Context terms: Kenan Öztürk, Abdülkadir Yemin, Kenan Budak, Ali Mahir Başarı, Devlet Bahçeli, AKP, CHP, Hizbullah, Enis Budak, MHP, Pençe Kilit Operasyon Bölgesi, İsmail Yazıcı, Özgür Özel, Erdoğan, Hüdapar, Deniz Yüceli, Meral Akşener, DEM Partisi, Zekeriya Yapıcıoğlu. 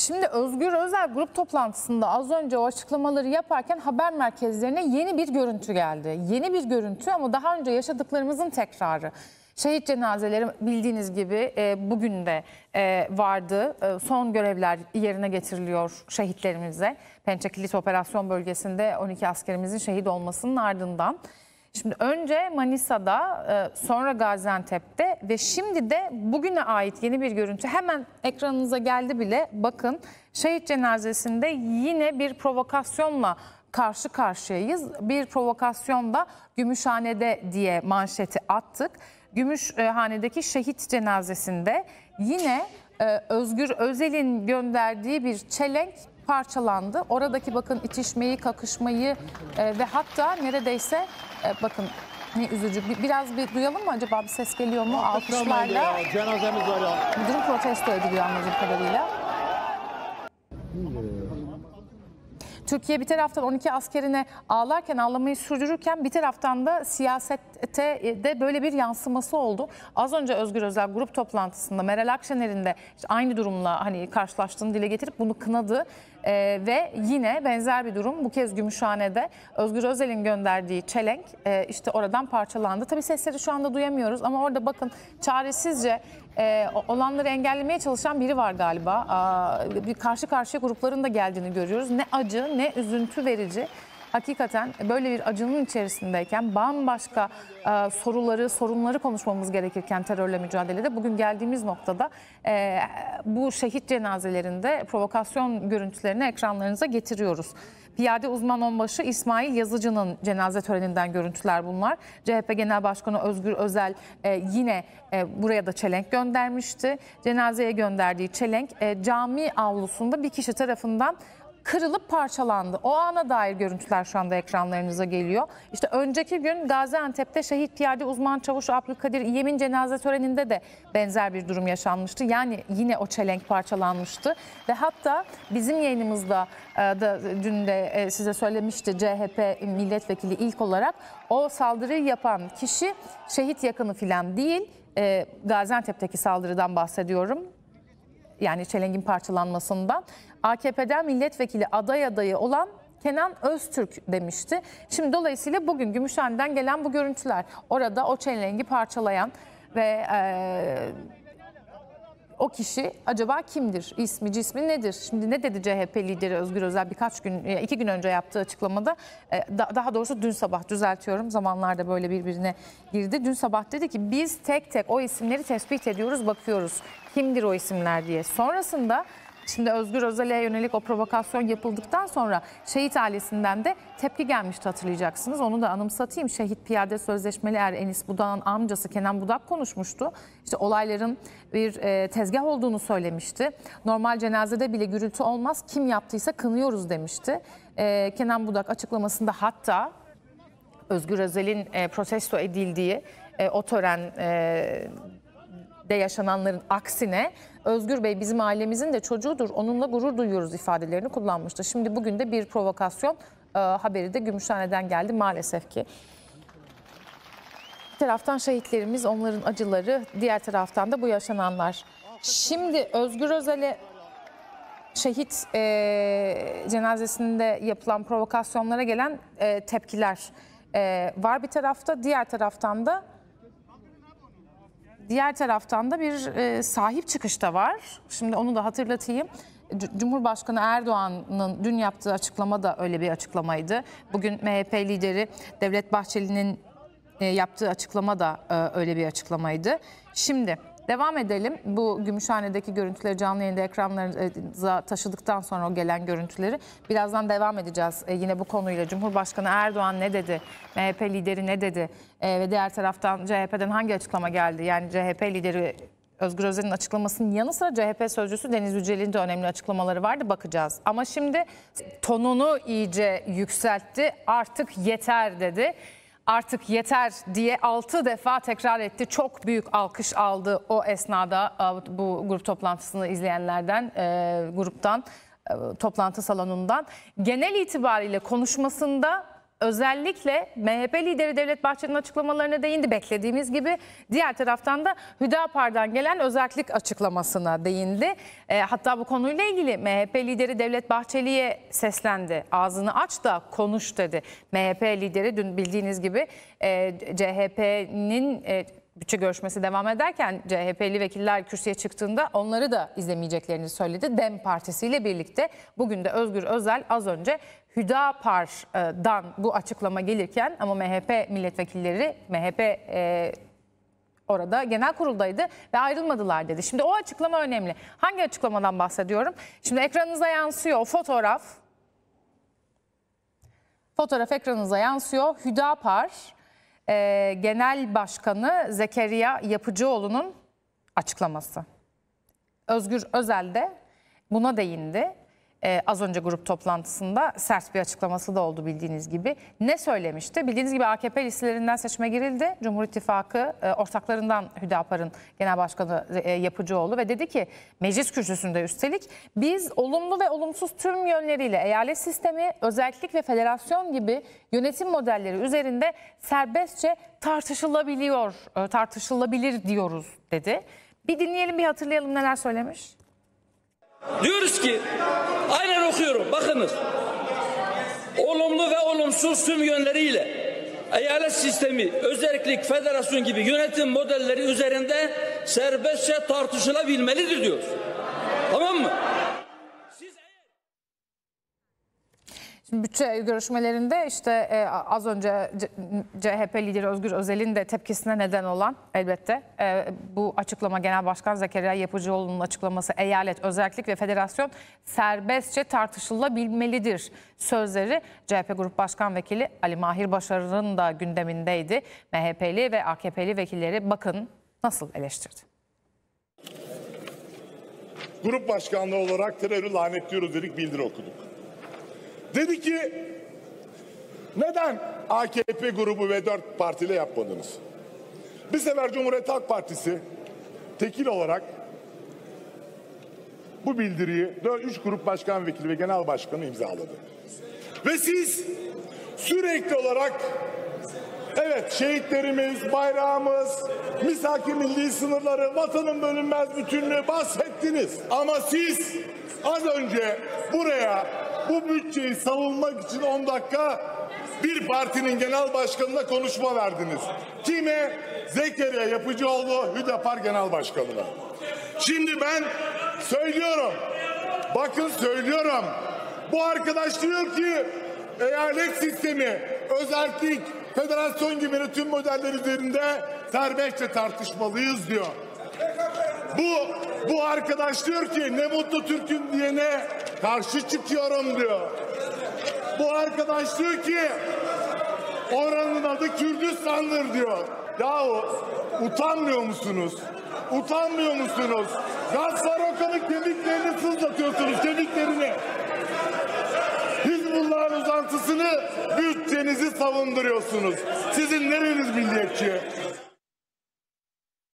Şimdi Özgür Özel grup toplantısında az önce o açıklamaları yaparken haber merkezlerine yeni bir görüntü geldi. Yeni bir görüntü ama daha önce yaşadıklarımızın tekrarı. Şehit cenazeleri bildiğiniz gibi bugün de vardı. Son görevler yerine getiriliyor şehitlerimize. Pençe Kilit Operasyon Bölgesi'nde 12 askerimizin şehit olmasının ardından. Şimdi önce Manisa'da, sonra Gaziantep'te ve şimdi de bugüne ait yeni bir görüntü. Hemen ekranınıza geldi bile. Bakın, şehit cenazesinde yine bir provokasyonla karşı karşıyayız. Bir provokasyon da Gümüşhane'de diye manşeti attık. Gümüşhane'deki şehit cenazesinde yine Özgür Özel'in gönderdiği bir çelenk parçalandı. Oradaki bakın itişmeyi, kakışmayı ve hatta neredeyse bakın ne üzücü. Biraz bir duyalım mı acaba, bir ses geliyor mu? Alkışlarla. Cenazemiz var ya. Durum protesto ediliyor anladığım kadarıyla. Türkiye bir taraftan 12 askerine ağlarken, ağlamayı sürdürürken bir taraftan da siyasette de böyle bir yansıması oldu. Az önce Özgür Özel grup toplantısında Meral Akşener'in de işte aynı durumla hani karşılaştığını dile getirip bunu kınadı. Ve yine benzer bir durum bu kez Gümüşhane'de Özgür Özel'in gönderdiği çelenk işte oradan parçalandı. Tabii sesleri şu anda duyamıyoruz ama orada bakın çaresizce olanları engellemeye çalışan biri var galiba. Bir karşı karşıya grupların da geldiğini görüyoruz. Ne acı, ne üzüntü verici. Hakikaten böyle bir acının içerisindeyken bambaşka soruları, sorunları konuşmamız gerekirken terörle mücadelede bugün geldiğimiz noktada bu şehit cenazelerinde provokasyon görüntülerini ekranlarınıza getiriyoruz. Piyade uzman onbaşı İsmail Yazıcı'nın cenaze töreninden görüntüler bunlar. CHP Genel Başkanı Özgür Özel yine buraya da çelenk göndermişti. Cenazeye gönderdiği çelenk cami avlusunda bir kişi tarafından kırılıp parçalandı. O ana dair görüntüler şu anda ekranlarınıza geliyor. İşte önceki gün Gaziantep'te şehit piyade uzman çavuş Abdülkadir Yemin cenaze töreninde de benzer bir durum yaşanmıştı. Yani yine o çelenk parçalanmıştı. Ve hatta bizim yayınımızda da dün de size söylemişti CHP milletvekili ilk olarak o saldırıyı yapan kişi şehit yakını filan değil. Gaziantep'teki saldırıdan bahsediyorum. Yani çelengin parçalanmasından AKP'den milletvekili aday adayı olan Kenan Öztürk demişti. Şimdi dolayısıyla bugün Gümüşhane'den gelen bu görüntüler, orada o çelengi parçalayan ve o kişi acaba kimdir? İsmi, cismi nedir? Şimdi ne dedi CHP lideri Özgür Özel birkaç gün, 2 gün önce yaptığı açıklamada, daha doğrusu dün sabah, düzeltiyorum, zamanlarda böyle birbirine girdi. Dün sabah dedi ki biz tek tek o isimleri tespit ediyoruz, bakıyoruz kimdir o isimler diye. Sonrasında şimdi Özgür Özel'e yönelik o provokasyon yapıldıktan sonra şehit ailesinden de tepki gelmişti, hatırlayacaksınız. Onu da anımsatayım. Şehit piyade sözleşmeli er Enis Budak'ın amcası Kenan Budak konuşmuştu. İşte olayların bir tezgah olduğunu söylemişti. Normal cenazede bile gürültü olmaz. Kim yaptıysa kınıyoruz demişti. Kenan Budak açıklamasında hatta Özgür Özel'in protesto edildiği o tören de yaşananların aksine Özgür Bey bizim ailemizin de çocuğudur, onunla gurur duyuyoruz ifadelerini kullanmıştı. Şimdi bugün de bir provokasyon haberi de Gümüşhane'den geldi maalesef ki. Bir taraftan şehitlerimiz, onların acıları, diğer taraftan da bu yaşananlar. Şimdi Özgür Özel'e şehit cenazesinde yapılan provokasyonlara gelen tepkiler var bir tarafta, diğer taraftan da bir sahip çıkış da var. Şimdi onu da hatırlatayım. Cumhurbaşkanı Erdoğan'ın dün yaptığı açıklama da öyle bir açıklamaydı. Bugün MHP lideri Devlet Bahçeli'nin yaptığı açıklama da öyle bir açıklamaydı. Şimdi devam edelim. Bu Gümüşhane'deki görüntüleri canlı yayında ekranlarınıza taşıdıktan sonra o gelen görüntüleri. Birazdan devam edeceğiz yine bu konuyla. Cumhurbaşkanı Erdoğan ne dedi? MHP lideri ne dedi? Ve diğer taraftan CHP'den hangi açıklama geldi? Yani CHP lideri Özgür Özel'in açıklamasının yanı sıra CHP sözcüsü Deniz Yüceli'nin de önemli açıklamaları vardı. Bakacağız. Ama şimdi tonunu iyice yükseltti. Artık yeter dedi. Artık yeter diye 6 defa tekrar etti. Çok büyük alkış aldı o esnada bu grup toplantısını izleyenlerden, gruptan, toplantı salonundan. Genel itibariyle konuşmasında özellikle MHP lideri Devlet Bahçeli'nin açıklamalarına değindi beklediğimiz gibi. Diğer taraftan da Hüdapar'dan gelen özellik açıklamasına değindi. Hatta bu konuyla ilgili MHP lideri Devlet Bahçeli'ye seslendi. Ağzını aç da konuş dedi. MHP lideri dün bildiğiniz gibi CHP'nin... Bütçe görüşmesi devam ederken CHP'li vekiller kürsüye çıktığında onları da izlemeyeceklerini söyledi. DEM Partisi ile birlikte bugün de Özgür Özel az önce Hüdapar'dan bu açıklama gelirken ama MHP milletvekilleri orada genel kuruldaydı ve ayrılmadılar dedi. Şimdi o açıklama önemli. Hangi açıklamadan bahsediyorum? Şimdi ekranınıza yansıyor o fotoğraf. Fotoğraf ekranınıza yansıyor. Hüdapar Genel Başkanı Zekeriya Yapıcıoğlu'nun açıklaması. Özgür Özel de buna değindi. Az önce grup toplantısında sert bir açıklaması da oldu bildiğiniz gibi. Ne söylemişti? Bildiğiniz gibi AKP listelerinden seçime girildi. Cumhur İttifakı ortaklarından Hüdapar'ın Genel Başkanı Yapıcıoğlu ve dedi ki meclis kürsüsünde üstelik biz olumlu ve olumsuz tüm yönleriyle eyalet sistemi, özellik ve federasyon gibi yönetim modelleri üzerinde serbestçe tartışılabilir diyoruz dedi. Bir dinleyelim, bir hatırlayalım neler söylemiş. Diyoruz ki, aynen okuyorum, bakınız. Olumlu ve olumsuz tüm yönleriyle eyalet sistemi, özellik, federasyon gibi yönetim modelleri üzerinde serbestçe tartışılabilmelidir diyoruz. Tamam mı? Şimdi bütçe görüşmelerinde işte az önce CHP lideri Özgür Özel'in de tepkisine neden olan elbette bu açıklama Genel Başkan Zekeriya Yapıcıoğlu'nun açıklaması eyalet, özellik ve federasyon serbestçe tartışılabilmelidir sözleri CHP Grup Başkan Vekili Ali Mahir Başarı'nın da gündemindeydi. MHP'li ve AKP'li vekilleri bakın nasıl eleştirdi. Grup başkanlığı olarak terörü lanetliyoruz dedik, bildiri okuduk. Dedi ki neden AKP grubu ve 4 partiyle yapmadınız? Bir sefer Cumhuriyet Halk Partisi tekil olarak bu bildiriyi 3 grup başkan vekili ve genel başkanı imzaladı. Ve siz sürekli olarak evet şehitlerimiz, bayrağımız, misak-ı milli sınırları, vatanın bölünmez bütünlüğü bahsettiniz. Ama siz az önce buraya bu bütçeyi savunmak için 10 dakika bir partinin genel başkanına konuşma verdiniz. Kime? Zekeriya Yapıcıoğlu, Hüdapar Genel Başkanı'na. Şimdi ben söylüyorum. Bakın söylüyorum. Bu arkadaş diyor ki eyalet sistemi, özellik, federasyon gibi tüm modeller üzerinde serbestçe tartışmalıyız diyor. Bu arkadaş diyor ki ne mutlu Türk'üm diyene karşı çıkıyorum diyor. Bu arkadaş diyor ki oranın adı Kürdistan'dır diyor. Yahu utanmıyor musunuz? Utanmıyor musunuz? Gazfarokan'ın kemiklerini sızlatıyorsunuz, kemiklerini. Hizbullah'ın uzantısını, bütçenizi savunduruyorsunuz. Sizin nereniz milliyetçi?